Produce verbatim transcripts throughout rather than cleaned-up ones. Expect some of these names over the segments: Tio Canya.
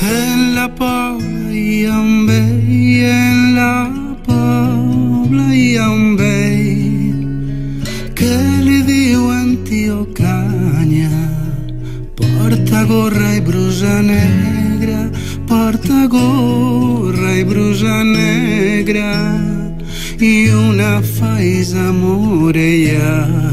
En la Poblay, en la Poblay, que le digo en Tio Canya, porta gorra y bruja negra, porta gorra y bruja negra, y una faisa morellana.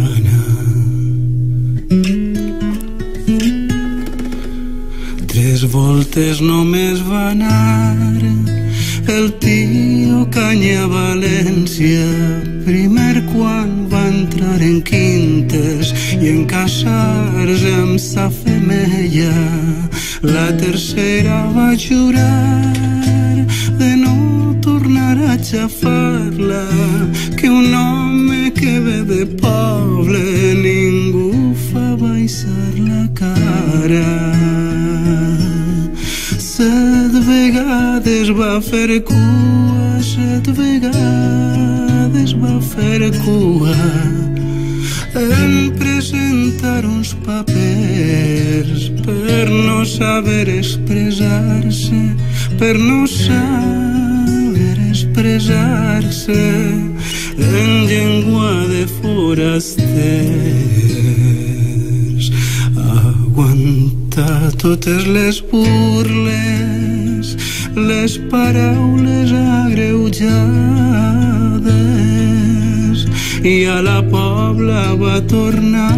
Tres voltes només va anar el Tio Canya a València, primer quan va entrar en quintes i en casar-se amb sa femella. La tercera va jurar de no tornar a xafar-la, que un home que ve de poble ningú fa baixar la cara. Set vegades va fer cua, set vegades va fer cua en presentar uns papers, per no saber expressar-se, per no saber expressar-se en llengua de forasters. Aguanta totes les burles, les paraules agreujades, i a la Pobla va tornar.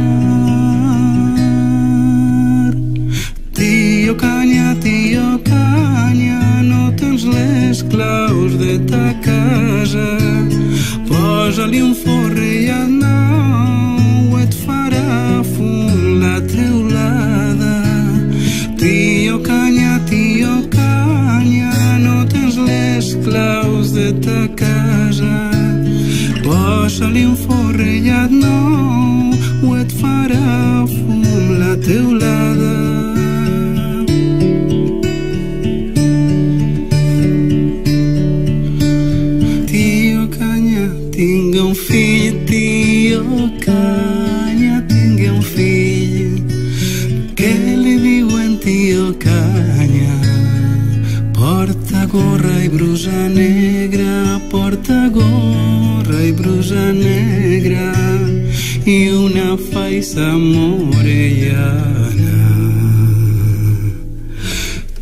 Tio Canya, Tio Canya, no tens les claus de ta casa, posa-li un forrellat nou, et farà fum la teulada. Tio Canya, Tio Canya, no tens les claus de ta casa, posa-li un forrellat nou, o et farà fum la teulada. Tio Canya tingué un fill, Tio Canya tingué un fill, que li diuen Tio Canya, porta gorra i brusa negra, porta gorra i brusa negra i una faisa morellana.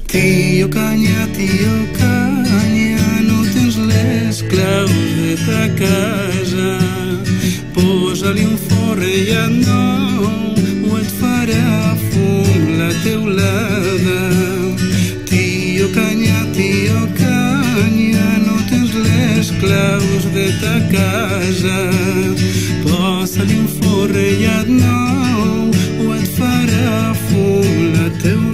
Tio Canya, Tio Canya, no tens les claus de ta casa, posa-li un forrellat nou, o et farà fum la teulada. Tio Canya, Tio Canya, no tens les claus de ta casa, posa-li un forrellat nou, o et farà fum la teulada.